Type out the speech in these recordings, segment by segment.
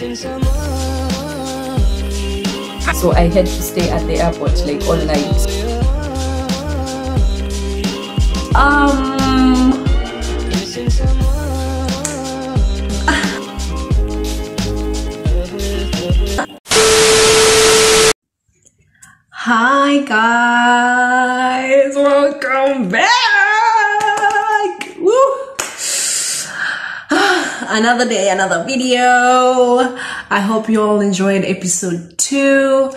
So I had to stay at the airport like all night. Hi guys, welcome back. Woo. Another day, another video. I hope you all enjoyed episode 2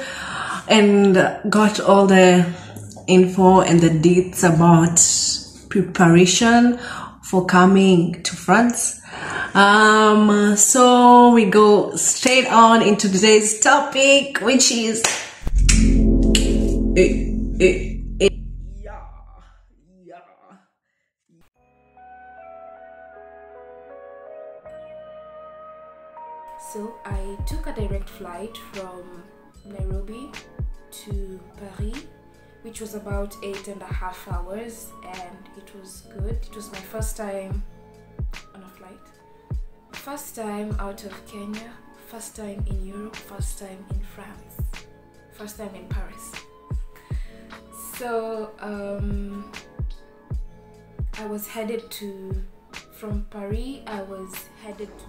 and got all the info and the dates about preparation for coming to France. So we go straight on into today's topic, which is So I took a direct flight from Nairobi to Paris, which was about 8.5 hours, and it was good. It was my first time on a flight, first time out of Kenya, first time in Europe, first time in France, first time in Paris. So I was headed to, from Paris, I was headed to...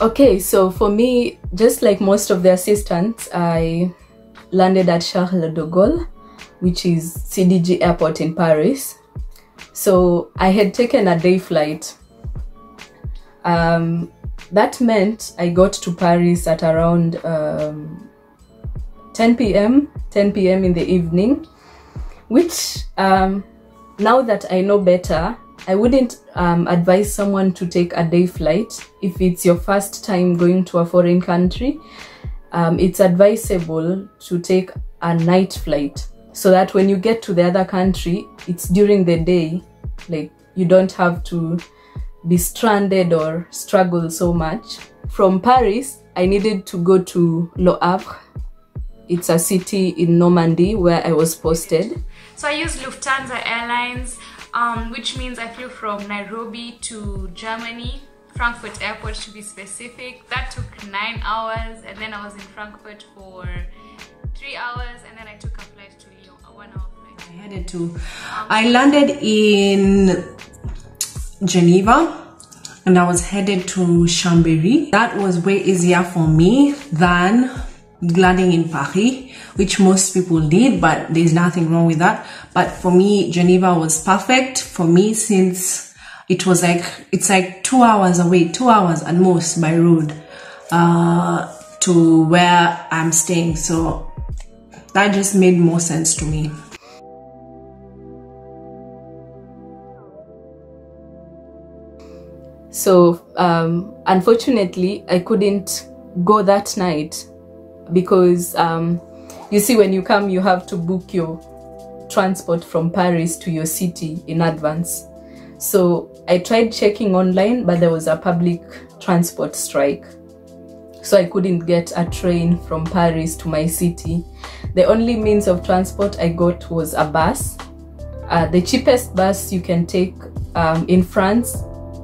Okay, so for me, just like most of the assistants, I landed at Charles de Gaulle, which is CDG airport in Paris. So I had taken a day flight. That meant I got to Paris at around 10 p.m. in the evening, which now that I know better, I wouldn't advise someone to take a day flight if it's your first time going to a foreign country. It's advisable to take a night flight so that when you get to the other country, it's during the day, like you don't have to be stranded or struggle so much. From Paris, I needed to go to Le Havre. It's a city in Normandy where I was posted. So I used Lufthansa Airlines, which means I flew from Nairobi to Germany, Frankfurt airport to be specific. That took 9 hours, and then I was in Frankfurt for 3 hours, and then I took a flight to Lyon, a 1-hour flight. I headed to... I landed in Geneva, and I was headed to Chambéry. That was way easier for me than landing in Paris, which most people did, but there's nothing wrong with that. But for me, Geneva was perfect for me, since it was like, it's like 2 hours away, 2 hours at most by road to where I'm staying. So that just made more sense to me. So unfortunately, I couldn't go that night because you see, when you come, you have to book your transport from Paris to your city in advance. So I tried checking online, but there was a public transport strike, so I couldn't get a train from Paris to my city. The only means of transport I got was a bus. The cheapest bus you can take in France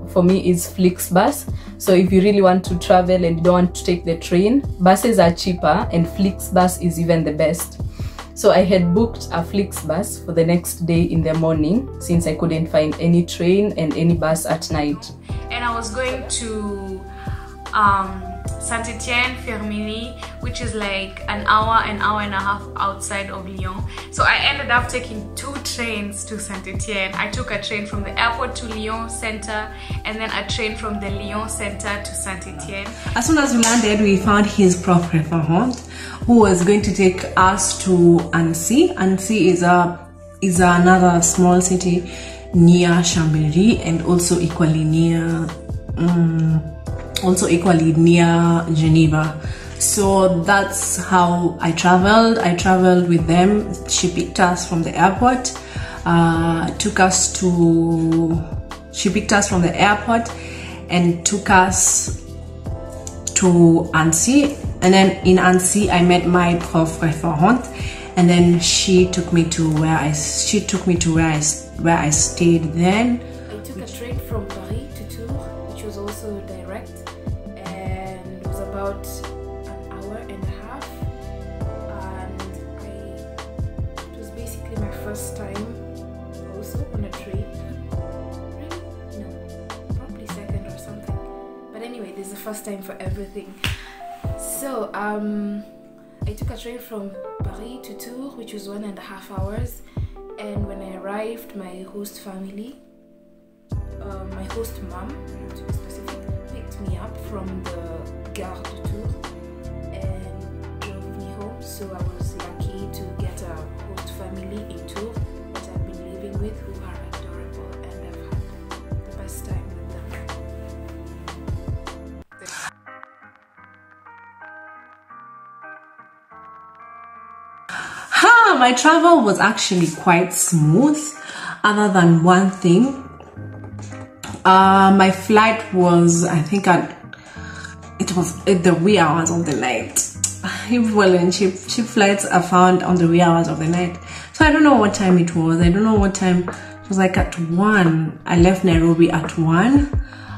for me is Flixbus. So if you really want to travel and you don't want to take the train, buses are cheaper, and Flixbus is even the best. So I had booked a Flixbus for the next day in the morning, since I couldn't find any train and any bus at night. And I was going to Saint-Étienne, Firminy, which is like an hour and a half outside of Lyon. So I ended up taking 2 trains to Saint-Étienne. I took a train from the airport to Lyon Center, and then a train from the Lyon Center to Saint-Étienne. As soon as we landed, we found his propre parent, who was going to take us to Annecy. Annecy is another small city near Chambéry, and also equally near Geneva. So that's how I traveled. I traveled with them. She picked us from the airport, she picked us from the airport and took us to Annecy. And then in Annecy, I met my prof referent, and then she took me to where I, she took me to where I stayed then. I took a train from Paris to Tours, which was also direct. was about an hour and a half, and it was basically my first time also on a train. Really? No, probably second or something. But anyway, this is the first time for everything. So I took a train from Paris to Tours, which was 1.5 hours, and when I arrived, my host family, my host mom, to be specific, picked me up from the Gare de Tours and drove me home. So I was lucky to get a host family in Tours that I've been living with, who are adorable, and I've had the best time with them. Ha! My travel was actually quite smooth, other than one thing. My flight was, I think, it was the wee hours of the night. Well, and cheap flights are found on the wee hours of the night. So I don't know what time it was. I don't know what time. It was like at 1. I left Nairobi at 1.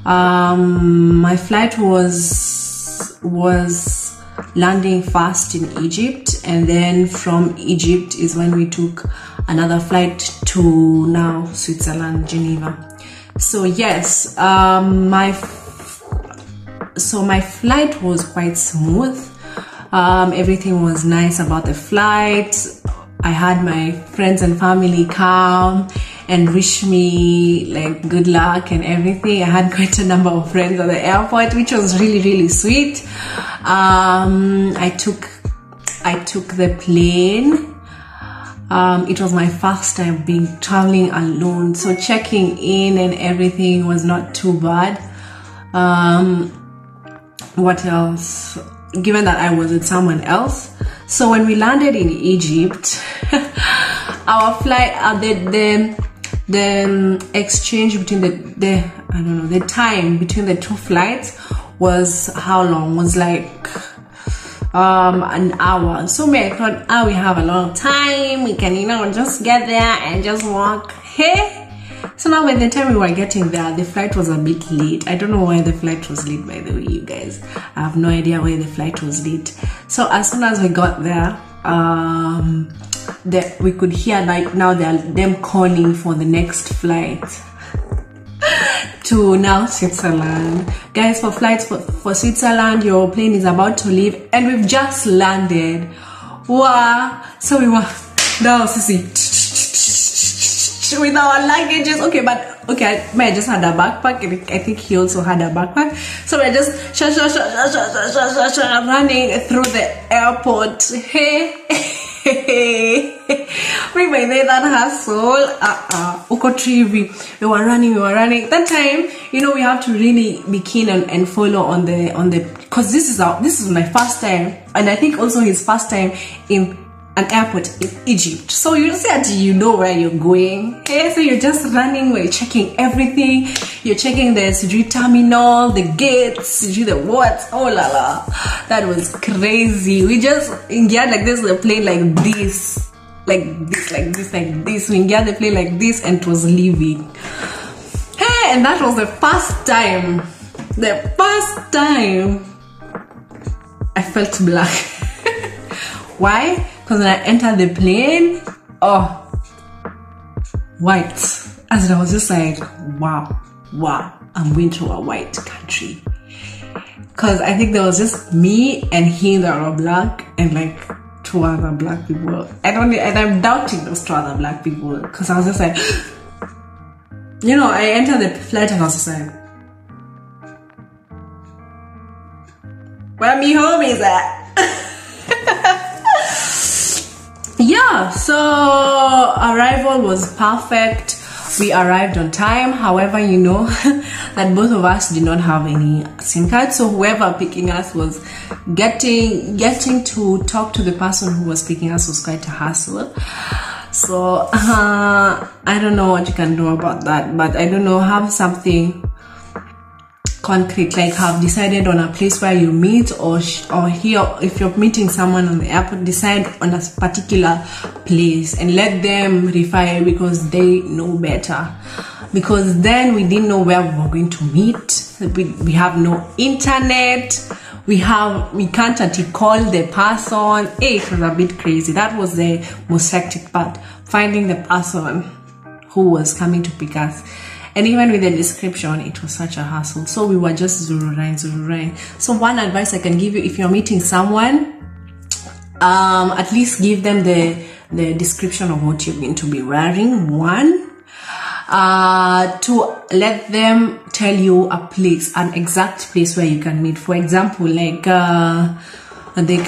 My flight was landing fast in Egypt, and then from Egypt is when we took another flight to now Switzerland, Geneva. So yes, my flight was quite smooth. Everything was nice about the flight. I had my friends and family come and wish me like good luck and everything. I had quite a number of friends at the airport, which was really, really sweet. I took the plane. It was my first time traveling alone, so checking in and everything was not too bad. What else? Given that I was with someone else, so when we landed in Egypt, our flight, the exchange between the I don't know, the time between the two flights was how long? Was like an hour. So me, I thought, we have a lot of time, we can, you know, just get there and just walk. Hey, so now by the time we were getting there, the flight was a bit late. I don't know why the flight was late, by the way, you guys. I have no idea why the flight was late. So as soon as we got there, we could hear like now them calling for the next flight to now Switzerland. Guys, for flights for Switzerland, your plane is about to leave and we've just landed. Wow. So we were now with our luggages. Okay, but okay, I just had a backpack, and I think he also had a backpack. So we're just running through the airport. Hey. We made that hustle. We were running, that time. You know, we have to really be keen and follow on the, because this is my first time, and I think also his first time in an airport in Egypt. So you see that you know where you're going. Okay, so you're just running, we're checking everything. You're checking the Sujui terminal, the gates, the what? Oh la la, that was crazy. We just engineered like this, the plane like this. We got the plane like this, and it was leaving. Hey, and that was the first time. The first time I felt black. Why? Because when I entered the plane, white. As I was just like, wow, I'm going to a white country. Because I think there was just me and him that were black, and like two other black people. I'm doubting those two other black people, because I was just like, you know, I entered the flight and I was just like, where me homies at? Yeah, so arrival was perfect. We arrived on time. However, you know that both of us did not have any SIM cards, so whoever picking us was getting to talk to the person who was picking us was quite a hassle. So I don't know what you can do about that, but I don't know, have something concrete, like have decided on a place where you meet, or here if you're meeting someone on the airport, decide on a particular place and let them refer, because they know better. Because then we didn't know where we were going to meet. We have no internet, we can't call the person. It was a bit crazy. That was the most hectic part, finding the person who was coming to pick us. And even with the description, it was such a hassle. So we were just zururaing. So one advice I can give you, if you're meeting someone, at least give them the description of what you're going to be wearing. One, to let them tell you a place, an exact place where you can meet. For example, like they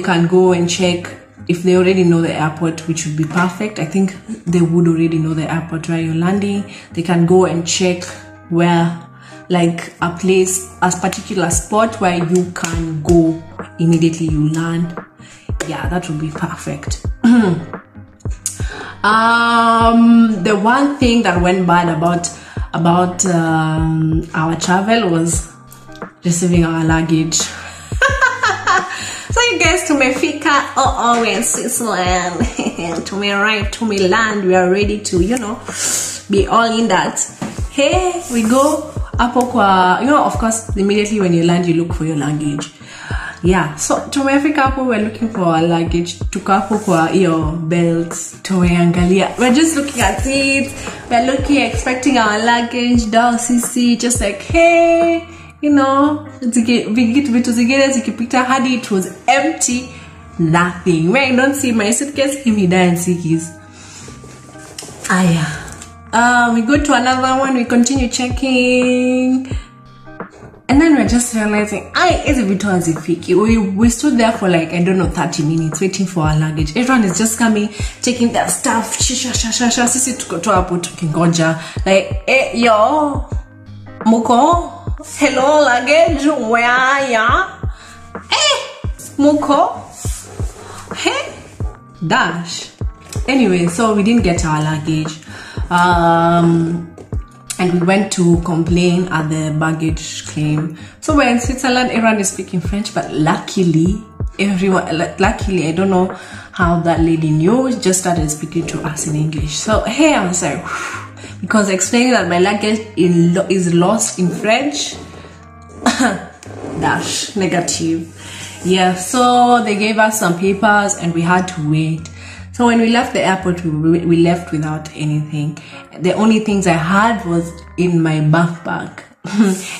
can go and check if they already know the airport, which would be perfect. I think they would already know the airport where you're landing. They can go and check where, like a place, a particular spot where you can go immediately you land. Yeah, that would be perfect. The one thing that went bad about our travel was receiving our luggage. So you guys, tumefika, we're in Switzerland. to me land, we are ready to, you know, be all in that. Here we go. You know, of course, immediately when you land, you look for your luggage. Yeah, so tumefika hapo, we're looking for our luggage. Tukapo kwa hiyo belts, tumeangalia. We're just looking at it. We're looking, expecting our luggage. Dao sisi, just like, hey, you know, it was empty, nothing. When I don't see my suitcase, give me that sickies. We go to another one, we continue checking. And then we're just realizing, it's a bit hazifiki. We stood there for like, I don't know, 30 minutes waiting for our luggage. Everyone is just coming, taking their stuff. Like, hey, yo, Moko, hello, luggage, where are ya? Hey, Moko, hey, dash. Anyway, so we didn't get our luggage. And we went to complain at the baggage claim. So we're in Switzerland, everyone is speaking French, but luckily, I don't know how that lady knew, just started speaking to us in English. So hey, I was like, because explaining that my luggage is lost in French, dash, negative. Yeah, so they gave us some papers and we had to wait. So when we left the airport, we left without anything. The only things I had was in my backpack.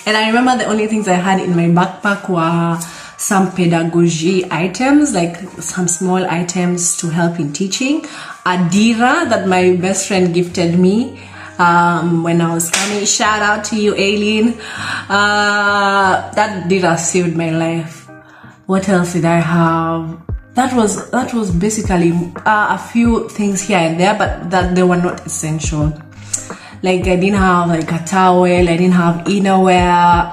And I remember the only things I had in my backpack were some pedagogy items, like some small items to help in teaching. A dira that my best friend gifted me when I was coming. Shout out to you, Aileen. That dira saved my life. What else did I have? That was basically a few things here and there, but that they were not essential. Like I didn't have like a towel, I didn't have innerwear.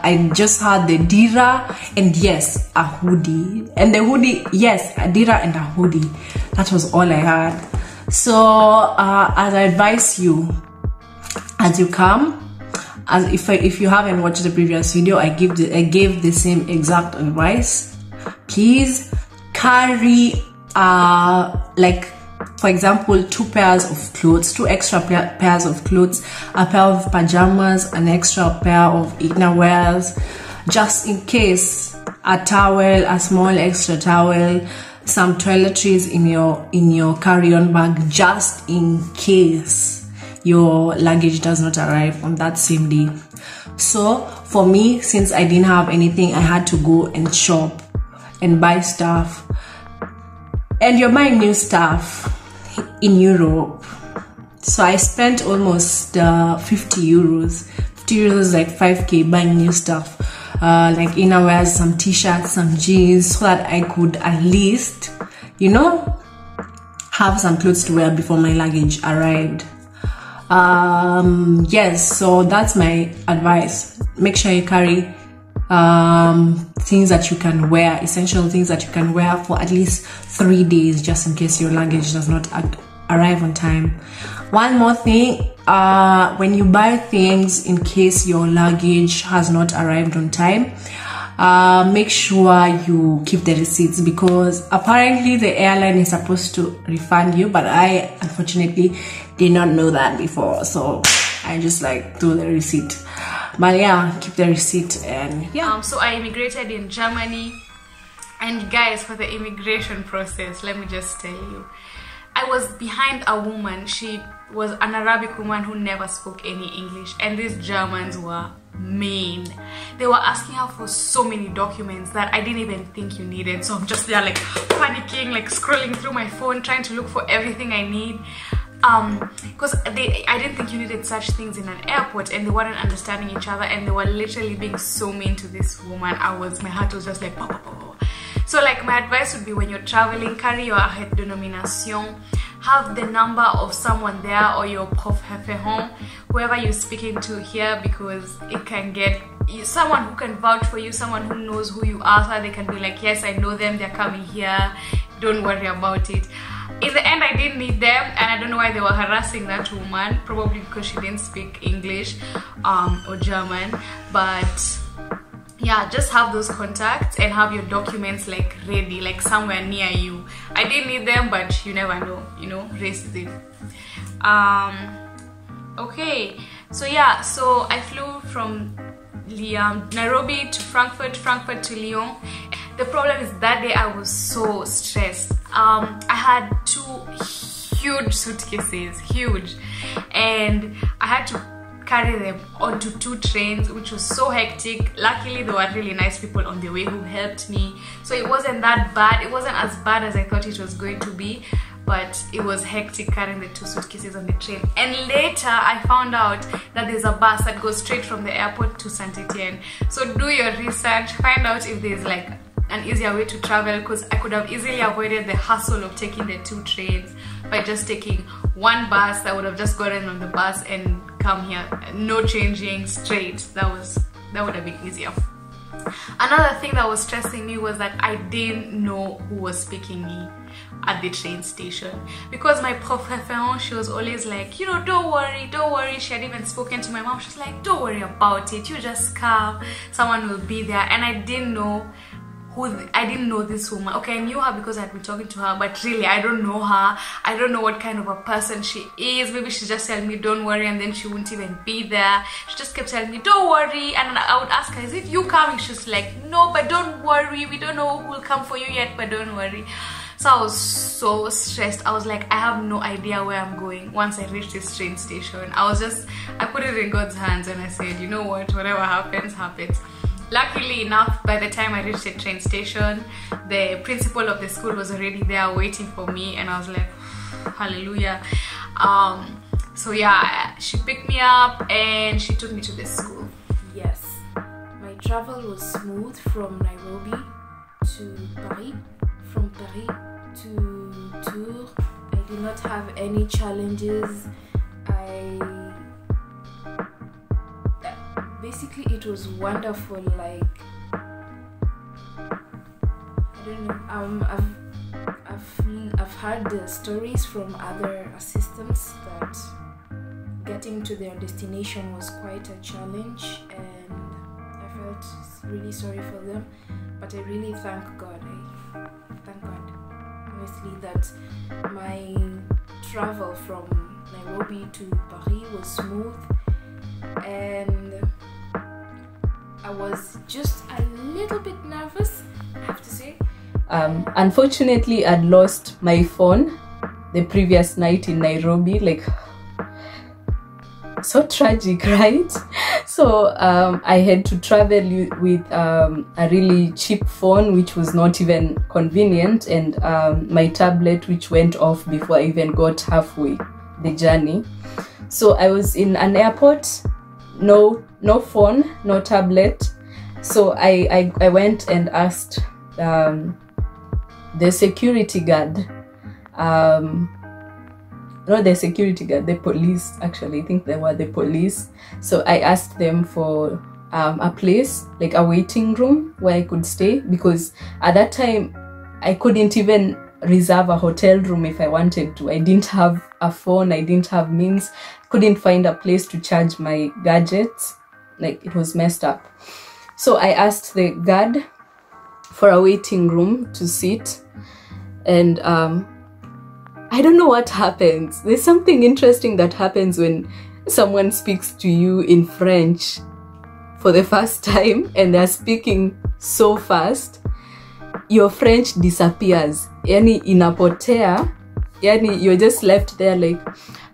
I just had the dira and yes, a hoodie. And the hoodie, yes, a dira and a hoodie. That was all I had. So as I advise you, as you come, as if you haven't watched the previous video, I gave the same exact advice. Please. Carry, like, for example, two pairs of clothes, two extra pairs of clothes, a pair of pajamas, an extra pair of innerwears, just in case, a towel, a small extra towel, some toiletries in your carry-on bag, just in case your luggage does not arrive on that same day. So, for me, since I didn't have anything, I had to go and shop and buy stuff, and you're buying new stuff in Europe. So I spent almost 50 euros is like 5k buying new stuff, like innerwear, some t-shirts, some jeans, so that I could at least, you know, have some clothes to wear before my luggage arrived. Yes, so that's my advice. Make sure you carry things that you can wear, essential things that you can wear for at least 3 days, just in case your luggage does not arrive on time. One more thing, when you buy things in case your luggage has not arrived on time, make sure you keep the receipts, because apparently the airline is supposed to refund you, but I unfortunately did not know that before, so I just like threw the receipt. But yeah, keep the receipt and yeah. So I immigrated in Germany, and guys, for the immigration process, let me just tell you, I was behind a woman. She was an Arabic woman who never spoke any English, and these Germans were mean. They were asking her for so many documents that I didn't even think you needed. So I'm just there like panicking, like scrolling through my phone, trying to look for everything I need. Because I didn't think you needed such things in an airport, and they weren't understanding each other, and they were literally being so mean to this woman. My heart was just like pop, pop, pop. So like, my advice would be, when you're traveling, carry your head denomination, have the number of someone there, or your prof, whoever you're speaking to here, because it can get someone who can vouch for you, someone who knows who you are, so they can be like, yes, I know them, they're coming here, don't worry about it. In the end, I didn't need them, and I don't know why they were harassing that woman, probably because she didn't speak English or German. But yeah, just have those contacts and have your documents like ready, like somewhere near you. I didn't need them, but you never know, you know, racism. Okay, so yeah, so I flew from Nairobi to Frankfurt, Frankfurt to Lyon. The problem is that day I was so stressed. I had two huge suitcases, huge, and I had to carry them onto two trains, which was so hectic. Luckily, there were really nice people on the way who helped me, so it wasn't that bad. It wasn't as bad as I thought it was going to be, but it was hectic carrying the two suitcases on the train. And later I found out that there's a bus that goes straight from the airport to Saint-Étienne. So do your research, find out if there's like an easier way to travel, because I could have easily avoided the hassle of taking the two trains by just taking one bus. I would have just gotten on the bus and come here, no changing, straight. That would have been easier. Another thing that was stressing me was that I didn't know who was speaking me at the train station, because my prof, she was always like, you know, don't worry, don't worry. She had even spoken to my mom. She's like, don't worry about it, you just come, someone will be there. And I didn't know I didn't know this woman. Okay, I knew her because I'd been talking to her, but really I don't know her. I don't know what kind of a person she is. Maybe she just told me don't worry, and then she wouldn't even be there. She just kept telling me don't worry, and I would ask her, is it you coming? She's like, no, but don't worry, we don't know who will come for you yet, but don't worry. So I was so stressed. I was like, I have no idea where I'm going once I reach this train station. I put it in God's hands, and I said, you know what, whatever happens, happens. Luckily enough, by the time I reached the train station, the principal of the school was already there waiting for me, and I was like, hallelujah. So yeah, she picked me up and she took me to the school. Yes, my travel was smooth from Nairobi to Paris, from Paris to Tours. I did not have any challenges. Basically, it was wonderful. Like, I don't know. I've heard the stories from other assistants that getting to their destination was quite a challenge, and I felt really sorry for them. But I really thank God. Honestly, that my travel from Nairobi to Paris was smooth, and I was just a little bit nervous, I have to say. Unfortunately, I'd lost my phone the previous night in Nairobi. Like, so tragic, right? So I had to travel with a really cheap phone, which was not even convenient, and my tablet, which went off before I even got halfway the journey. So I was in an airport, no phone, no tablet. So I went and asked the security guard, not the security guard, the police, actually. I think they were the police. So I asked them for a place, like a waiting room where I could stay, because at that time I couldn't even reserve a hotel room if I wanted to. I didn't have a phone, I didn't have means, couldn't find a place to charge my gadgets. Like, it was messed up. So I asked the guard for a waiting room to sit, and I don't know what happens. There's something interesting that happens when someone speaks to you in French. for the first time and they're speaking so fast, your French disappears. Yani inapotea. Yani you're just left there like,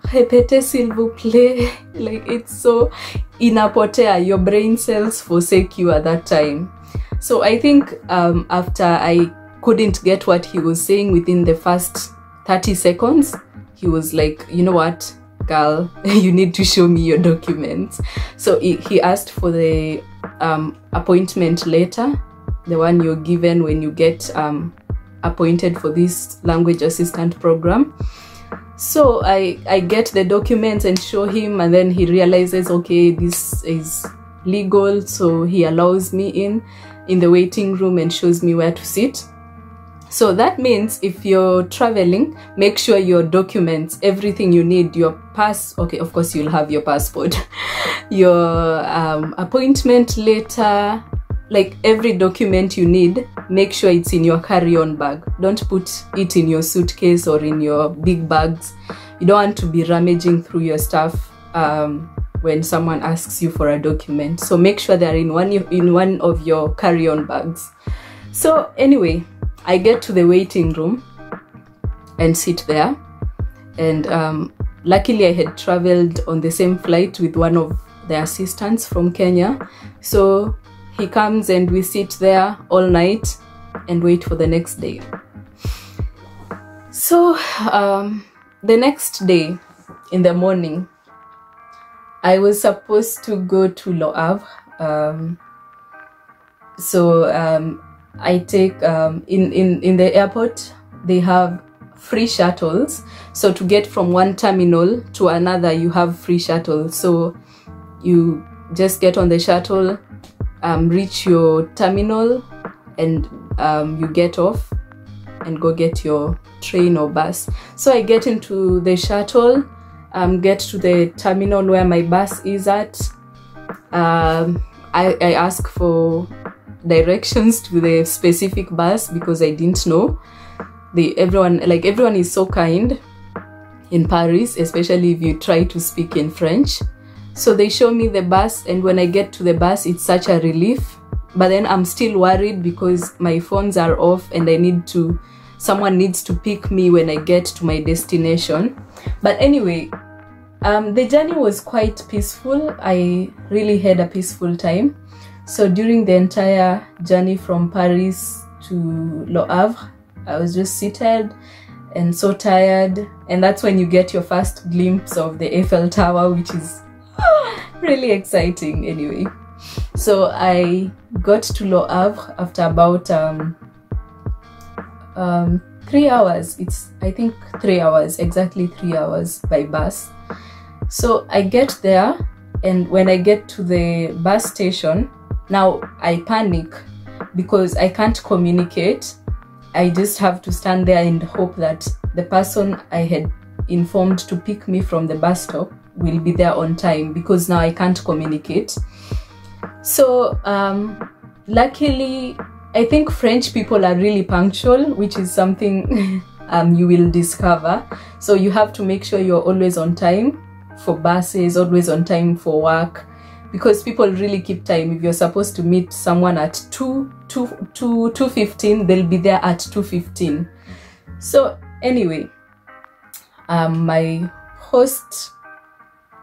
répétez s'il vous plaît. Like it's so inapotea. Your brain cells forsake you at that time. So I think after I couldn't get what he was saying within the first 30 seconds, he was like, you know what, girl, you need to show me your documents. So he asked for the appointment letter, the one you're given when you get appointed for this language assistant program. So I get the documents and show him, and then he realizes, okay, this is legal. So he allows me in the waiting room and shows me where to sit. So that means if you're traveling, make sure your documents, everything you need, your pass, okay, of course you'll have your passport, your appointment letter, like every document you need, make sure it's in your carry-on bag. Don't put it in your suitcase or in your big bags. You don't want to be rummaging through your stuff when someone asks you for a document. So make sure they're in one of your carry-on bags. So anyway, I get to the waiting room and sit there, and luckily I had traveled on the same flight with one of the assistants from Kenya. So he comes and we sit there all night and wait for the next day. So the next day in the morning, I was supposed to go to Le Havre. I take in the airport, they have free shuttles. So to get from one terminal to another, you have free shuttles. So you just get on the shuttle, reach your terminal, and you get off and go get your train or bus. So I get into the shuttle, get to the terminal where my bus is at. I ask for directions to the specific bus because I didn't know. Everyone is so kind in Paris, especially if you try to speak in French. So they show me the bus, and when I get to the bus, it's such a relief. But then I'm still worried because my phones are off and I need to, someone needs to pick me when I get to my destination. But anyway, the journey was quite peaceful. I really had a peaceful time. So during the entire journey from Paris to Le Havre, I was just seated and so tired. And that's when you get your first glimpse of the Eiffel Tower, which is really exciting anyway. So I got to Le Havre after about 3 hours. It's, I think, 3 hours, exactly 3 hours by bus. So I get there, and when I get to the bus station, now I panic because I can't communicate. I just have to stand there and hope that the person I had informed to pick me from the bus stop will be there on time, because now I can't communicate. So luckily, I think French people are really punctual, which is something you will discover. So you have to make sure you're always on time for buses, always on time for work, because people really keep time. If you're supposed to meet someone at 2:15, they'll be there at 2:15. So anyway, my host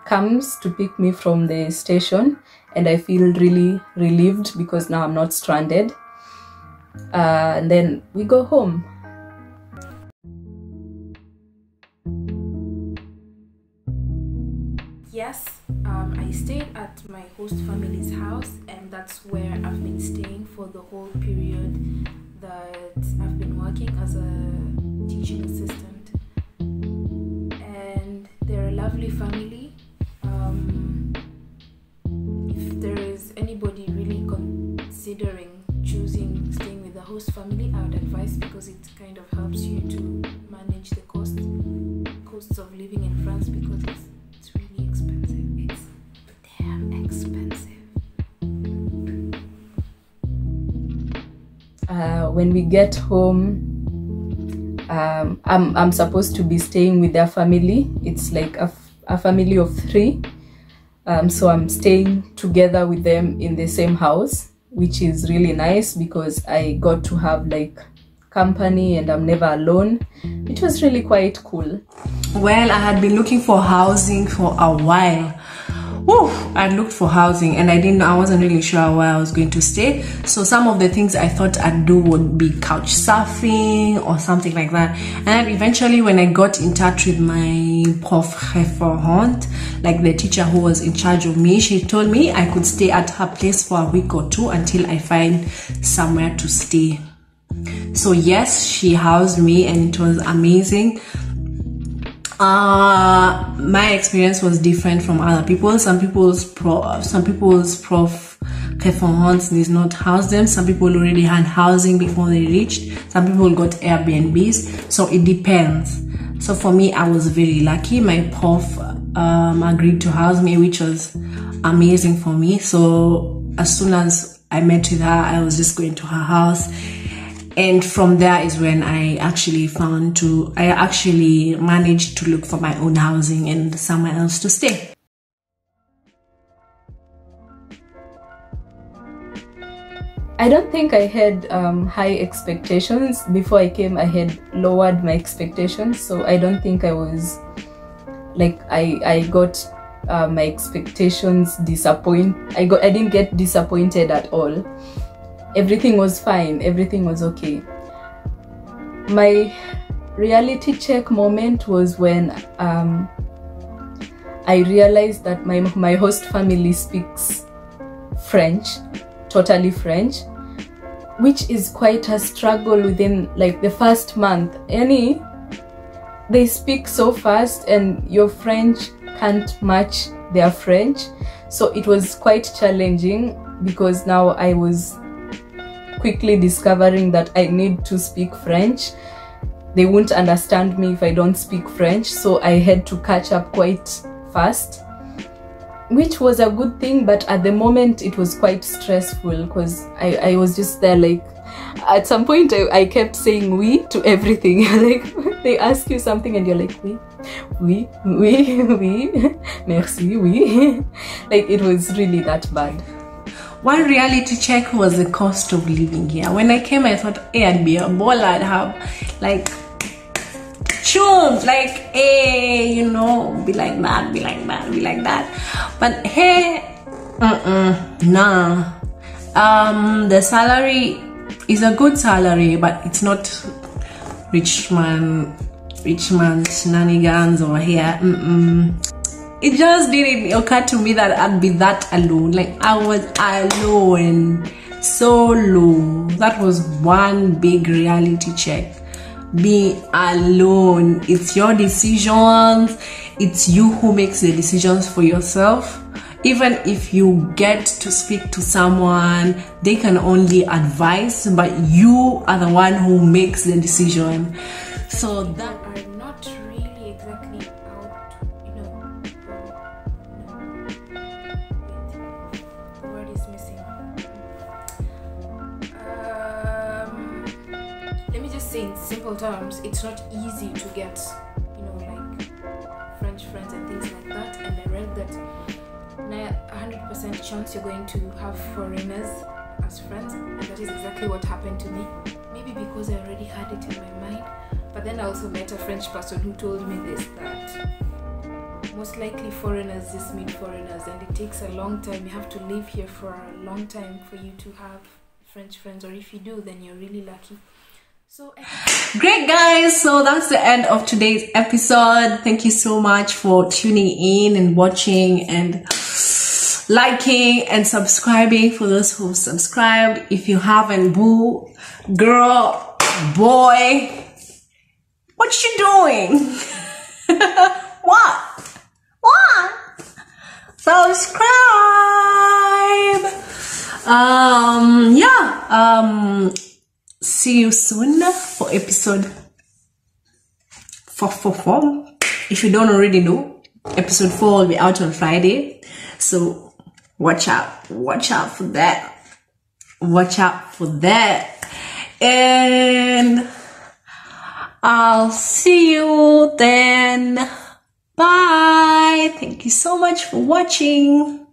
comes to pick me from the station, and I feel really relieved because now I'm not stranded. And then we go home. Yes, I stayed at my host family's house, and that's where I've been staying for the whole period that I've been working as a teaching assistant. And they're a lovely family. If there is anybody really considering choosing staying with the host family, I would advise, because it kind of helps you to manage the costs of living in France, because it's really expensive. It's damn expensive. When we get home, I'm supposed to be staying with their family. It's like a family of three. So I'm staying together with them in the same house, which is really nice because I got to have like company and I'm never alone, which was really quite cool. Well, I had been looking for housing for a while. Woo, I looked for housing and I wasn't really sure where I was going to stay. So some of the things I thought I'd do would be couch surfing or something like that. And then eventually when I got in touch with my prof referent, like the teacher who was in charge of me, she told me I could stay at her place for a week or two until I find somewhere to stay. So yes, she housed me and it was amazing. My experience was different from other people. Some people's prof preference did not house them. Some people already had housing before they reached. Some people got Airbnbs. So it depends. So for me, I was very lucky. My prof agreed to house me, which was amazing for me. So as soon as I met with her, I was just going to her house. And from there is when I actually managed to look for my own housing and somewhere else to stay. I don't think I had high expectations. Before I came, I had lowered my expectations. So I don't think I was, like, I got my expectations disappointed. I didn't get disappointed at all. Everything was fine, everything was okay. My reality check moment was when I realized that my host family speaks French, totally French, which is quite a struggle within like the first month. They speak so fast and your French can't match their French. So it was quite challenging because now I was quickly discovering that I need to speak French. They won't understand me if I don't speak French, so I had to catch up quite fast, which was a good thing, but at the moment it was quite stressful because I was just there, like, at some point I kept saying oui to everything. Like, they ask you something and you're like, oui, oui, oui, oui, merci, oui. Like, it was really that bad. One reality check was the cost of living here. When I came, I thought, hey, I'd be a baller. I'd have, like, shoes, like, hey, you know, be like that, be like that, be like that. But hey, nah. The salary is a good salary, but it's not rich man shenanigans over here. It just didn't occur to me that I'd be that alone. Like, I was alone, solo. That was one big reality check. Being alone. It's your decisions. It's you who makes the decisions for yourself. Even if you get to speak to someone, they can only advise, but you are the one who makes the decision. So that I'm not really exactly out, you know. In simple terms, it's not easy to get, you know, like French friends and things like that. And I read that 100% chance you're going to have foreigners as friends, and that is exactly what happened to me. Maybe because I already had it in my mind, but then I also met a French person who told me this, that most likely foreigners just meet foreigners, and it takes a long time. You have to live here for a long time for you to have French friends, or if you do, then you're really lucky. So, great guys, so that's the end of today's episode. Thank you so much for tuning in and watching and liking and subscribing for those who've subscribed. If you haven't, boo, girl, boy, what you doing? What? Subscribe. See you soon for episode 444. If you don't already know, episode 4 will be out on Friday. So watch out for that. Watch out for that. And I'll see you then. Bye. Bye. Thank you so much for watching.